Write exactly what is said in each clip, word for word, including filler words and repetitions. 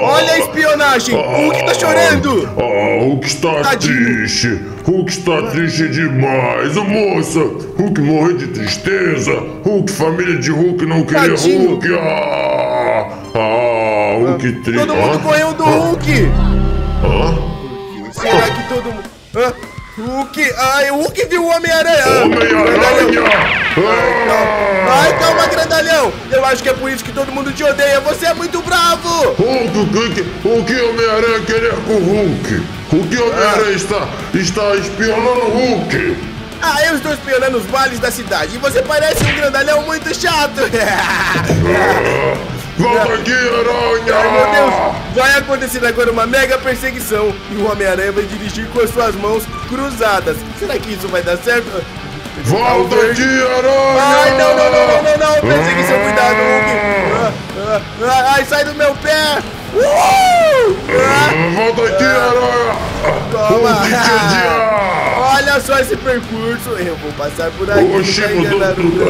Olha a espionagem! Hulk tá chorando! Ah, Hulk está Tadinho. triste! Hulk está triste demais! Oh, moça! Hulk morreu de tristeza! Hulk, família de Hulk não queria Tadinho. Hulk! Ah, ah Hulk ah, triste! Todo mundo correu do ah, Hulk! Ah, Será ah, que todo mundo... Ah, Hulk! Ah, o Hulk viu o Homem-Aranha! Homem-Aranha! Ai, calma, grandalhão! Eu acho que é por isso que todo mundo te odeia! Você é muito bravo! Hulk, Hulk, Hulk e Homem-Aranha querer com o Hulk! Hulk e Homem-Aranha ah. está, está espionando o Hulk! Ah, eu estou espionando os bares da cidade! E você parece um grandalhão muito chato! Volta aqui, Aranha! Ai, meu Deus! Vai acontecer agora uma mega perseguição! E o Homem-Aranha vai dirigir com as suas mãos cruzadas! Será que isso vai dar certo? Volta aqui, Aranha! Ai, não, não, não, não, não, não! Perseguição, cuidado, Hulk! Ah, ah, ai, sai do meu pé! Uh! Ah, volta aqui, Aranha! Toma! Ah, olha só esse percurso! Eu vou passar por aqui! Oxi, mudou tudo!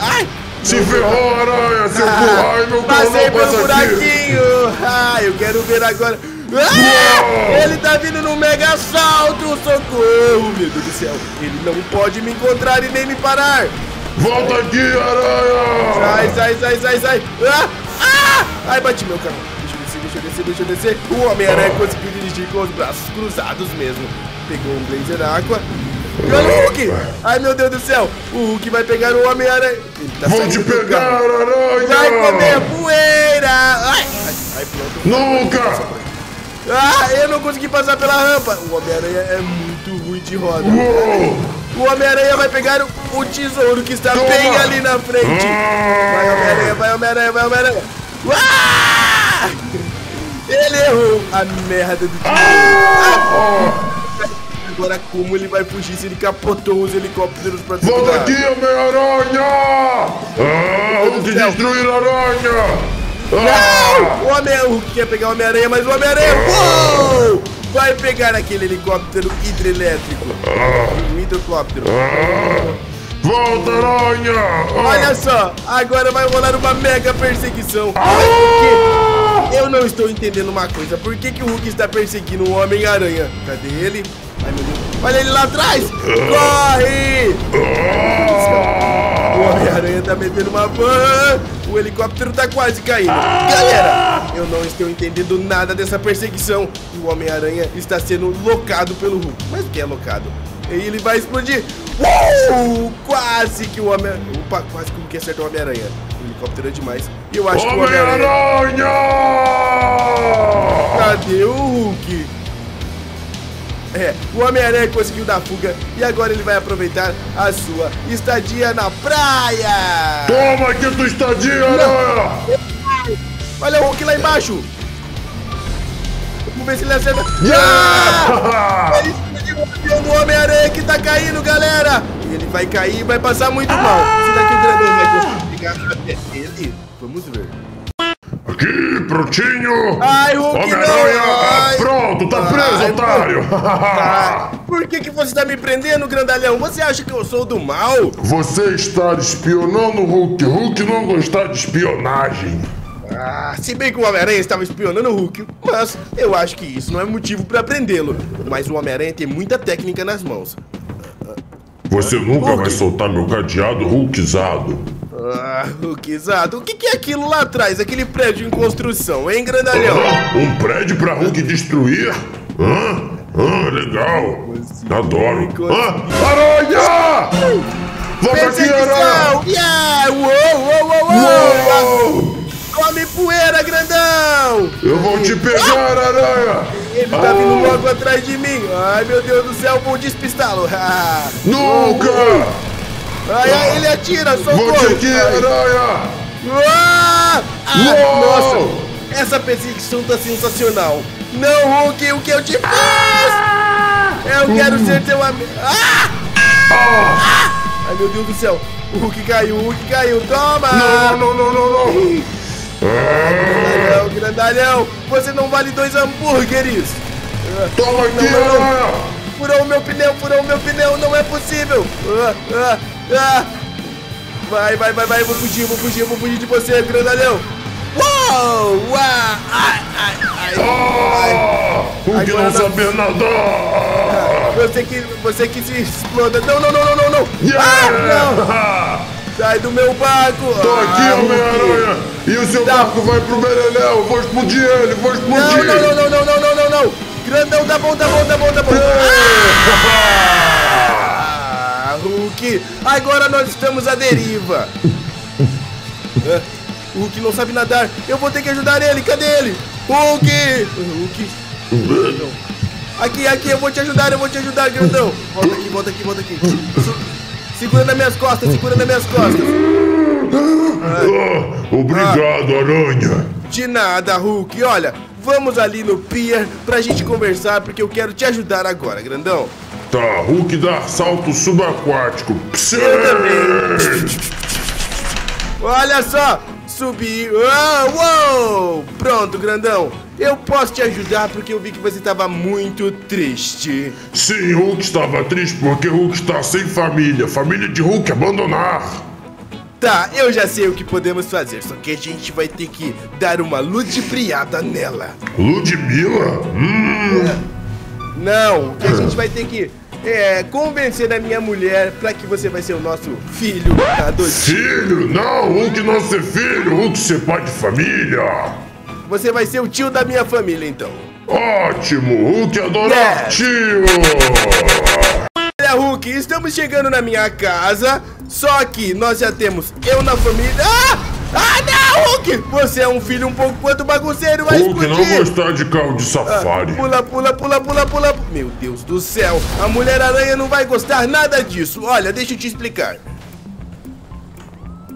Ai! Se ferrou, Aranha! Se ferrou! Ai, meu Deus! Passei pelo buraquinho! Ah, eu quero ver agora! Ah, ele tá vindo num mega assalto, socorro, meu Deus do céu. Ele não pode me encontrar e nem me parar. Volta aqui, Aranha. Sai, sai, sai, sai, sai. Ah, ah. Ai, bati meu carro. Deixa eu descer, deixa eu descer, deixa eu descer. O Homem-Aranha conseguiu dirigir com os braços cruzados mesmo. Pegou um blazer água. Olha o Hulk! Ai, meu Deus do céu. O Hulk vai pegar o Homem-Aranha. Tá Vou te pegar, Aranha. Vai comer poeira. Ai, ai, ai, pronto. Nunca. Ah, eu não consegui passar pela rampa. O Homem-Aranha é muito ruim de roda. Uou. O Homem-Aranha vai pegar o, o tesouro que está Toma. bem ali na frente. Ah. Vai, Homem-Aranha, vai, Homem-Aranha, vai, Homem-Aranha. Ah! Ele errou a merda do tesouro. Ah. Agora como ele vai fugir se ele capotou os helicópteros pra cima? Volta aqui, Homem-Aranha! Ah, vamos destruir a aranha! Não! O Homem-Aranha Hulk quer pegar o Homem-Aranha, mas o Homem-Aranha vai pegar aquele helicóptero hidrelétrico. Um hidrocóptero. Volta, Aranha! Olha só, agora vai rolar uma mega perseguição. Mas eu não estou entendendo uma coisa. Por que, que o Hulk está perseguindo o Homem-Aranha? Cadê ele? Ai, meu Deus. Olha ele lá atrás! Corre! O Homem-Aranha tá metendo uma van. O helicóptero tá quase caindo. Ah! Galera, eu não estou entendendo nada dessa perseguição. O Homem-Aranha está sendo locado pelo Hulk. Mas o que é locado? E ele vai explodir. Uou! Quase que o Homem-Aranha... Opa, quase que o Hulk acertou o Homem-Aranha. O helicóptero é demais. Eu acho que o Homem-Aranha... Cadê o Hulk? É, o Homem-Aranha conseguiu dar fuga e agora ele vai aproveitar a sua estadia na praia! Toma aqui tua estadia, Aranha! Olha o Hulk lá embaixo! Vamos ver se ele acerta... Ah! Ele explodiu o avião do Homem-Aranha que tá caindo, galera! Ele vai cair e vai passar muito mal! Será que o grandão vai conseguir pegar até ele? Vamos ver... Aqui, prontinho! Ai, Hulk, Homem-Aranha! Ai. Pronto, tá preso, Ai, otário! Por que, que você tá me prendendo, grandalhão? Você acha que eu sou do mal? Você está espionando o Hulk. Hulk não gostar de espionagem. Ah, se bem que o Homem-Aranha estava espionando o Hulk, mas eu acho que isso não é motivo pra prendê-lo. Mas o Homem-Aranha tem muita técnica nas mãos. Você nunca Hulk. vai soltar meu cadeado Hulkizado. Ah, Hulkizado, o que, que é aquilo lá atrás? Aquele prédio em construção, hein, grandalhão? Ah, um prédio pra Hulk destruir? Ah, ah, legal. Adoro. Ah, Aranha! Volta aqui, Aranha! Yeah! Uou, uou, uou, uou! Come poeira, grandão! Eu vou te pegar, ah! Aranha! Ele tá ah! vindo logo atrás de mim. Ai, meu Deus do céu, vou despistá-lo. Nunca! Ai, ai, ele atira, socorro! Volte aqui, Aranha! Ah, nossa, essa perseguição tá sensacional! Não, Hulk, o que eu te fiz? Ah, eu quero uh, ser seu amigo! Ah, ah, ah. Ai, meu Deus do céu! O Hulk caiu, o Hulk caiu! Toma! Não, não, não, não, não! Ah, grandalhão, grandalhão! Você não vale dois hambúrgueres! Toma aqui, Aranha! Furou o meu pneu, furou o meu pneu! Não é possível! Ah, ah. Ah. Vai, vai, vai, vai. Vou fugir, vou fugir, vou fugir de você, grandalhão. Uou! Uau! Ai, ai, ai. Ai. Ai, não saber nadar. Você que, você que se exploda. Não, não, não, não, não, não. Ah, não. Sai do meu barco! Tô aqui, ah, Homem Aranha! E o seu tá. barco vai pro Beleléu! Vou explodir ele! Vou explodir! Não, não, não, não, não, não, não! Grandão, tá bom, tá bom, tá bom, tá bom! Ah, Hulk! Agora nós estamos à deriva! Ah, o Hulk não sabe nadar! Eu vou ter que ajudar ele! Cadê ele? Hulk! Hulk! Aqui, aqui, eu vou te ajudar, eu vou te ajudar, grandão! Volta aqui, volta aqui, volta aqui! Segura nas minhas costas, segura nas minhas costas. Ah, ah, obrigado, ah, Aranha. De nada, Hulk. Olha, vamos ali no pier pra gente conversar, porque eu quero te ajudar agora, grandão. Tá, Hulk dá salto subaquático. Eu também. Olha só, subi. Uou, uou. Pronto, grandão. Eu posso te ajudar porque eu vi que você estava muito triste. Sim, Hulk estava triste porque Hulk está sem família. Família de Hulk abandonar. Tá, eu já sei o que podemos fazer, só que a gente vai ter que dar uma ludibriada nela. Ludmilla? Hum. Não, que a gente vai ter que é, convencer a minha mulher para que você vai ser o nosso filho adotivo. Filho? Não, Hulk não ser filho, Hulk ser pai de família. Você vai ser o tio da minha família, então. Ótimo! Hulk adora yeah. tio! Olha, Hulk, estamos chegando na minha casa, só que nós já temos eu na família... Ah! Ah, não, Hulk! Você é um filho um pouco quanto bagunceiro, vai Hulk explodir. Não gostar de carro de safari. Ah, pula, pula, pula, pula, pula... Meu Deus do céu! A Mulher-Aranha não vai gostar nada disso. Olha, deixa eu te explicar.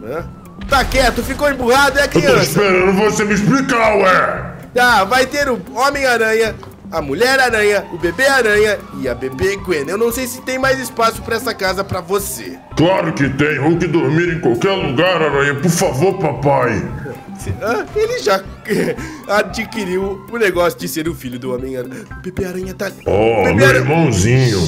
Hã? Tá quieto, ficou emburrado, é a criança. Eu tô esperando você me explicar, ué. Tá, vai ter o Homem-Aranha, a Mulher-Aranha, o Bebê-Aranha e a Bebê Gwen. Eu não sei se tem mais espaço pra essa casa pra você. Claro que tem, Hulk dormir em qualquer lugar, Aranha. Por favor, papai. Ah, ele já adquiriu o negócio de ser o filho do Homem-Aranha. O Bebê-Aranha tá... Oh, meu irmãozinho.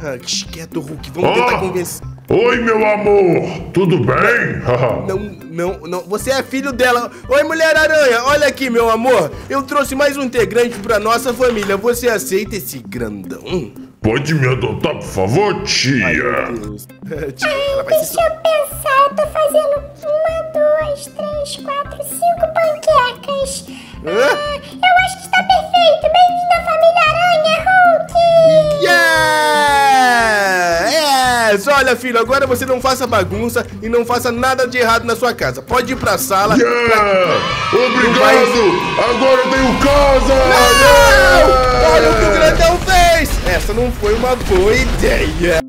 Ah, quieto, Hulk. Vamos ah, tentar convencer. Oi, meu amor. Tudo bem? Não, não, não. Você é filho dela. Oi, Mulher-Aranha. Olha aqui, meu amor. Eu trouxe mais um integrante pra nossa família. Você aceita esse grandão? Pode me adotar, por favor, tia? Ai, meu Deus. Tia, Ai deixa se... eu pensar. Eu tô fazendo uma, dois, três, quatro, cinco panquecas. Ah, eu acho que está perfeito. Bem-vindo à família Aranha, Hulk. Yeah! Olha, filho, agora você não faça bagunça e não faça nada de errado na sua casa. Pode ir pra sala. Yeah! Pra... Obrigado! Vai... Agora eu tenho casa! Não! Yeah! Olha o que o grandão fez! Essa não foi uma boa ideia.